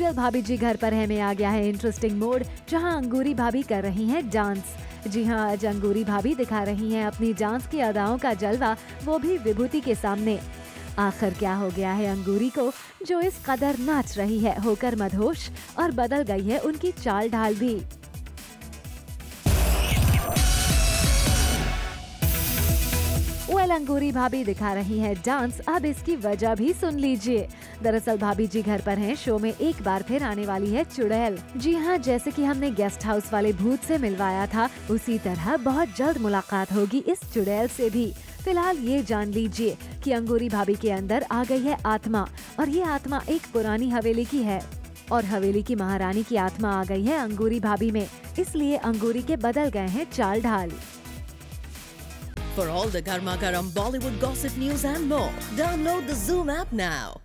Serial भाभी जी घर पर है में आ गया है इंटरेस्टिंग मोड, जहां अंगूरी भाभी कर रही हैं डांस। जी हां, आज अंगूरी भाभी दिखा रही हैं अपनी डांस की अदाओं का जलवा, वो भी विभूति के सामने। आखिर क्या हो गया है अंगूरी को जो इस कदर नाच रही है, होकर मदहोश, और बदल गई है उनकी चाल ढाल भी। वेल, अंगूरी भाभी दिखा रही हैं डांस, अब इसकी वजह भी सुन लीजिए। दरअसल भाभी जी घर पर हैं शो में एक बार फिर आने वाली है चुड़ैल। जी हां, जैसे कि हमने गेस्ट हाउस वाले भूत से मिलवाया था, उसी तरह बहुत जल्द मुलाकात होगी इस चुड़ैल से भी। फिलहाल ये जान लीजिए कि अंगूरी भाभी के अंदर आ गई है आत्मा, और ये आत्मा एक पुरानी हवेली की है, और हवेली की महारानी की आत्मा आ गई है अंगूरी भाभी में, इसलिए अंगूरी के बदल गए हैं चाल ढाल। For all the garma garam Bollywood gossip news and more, download the Zoom app now.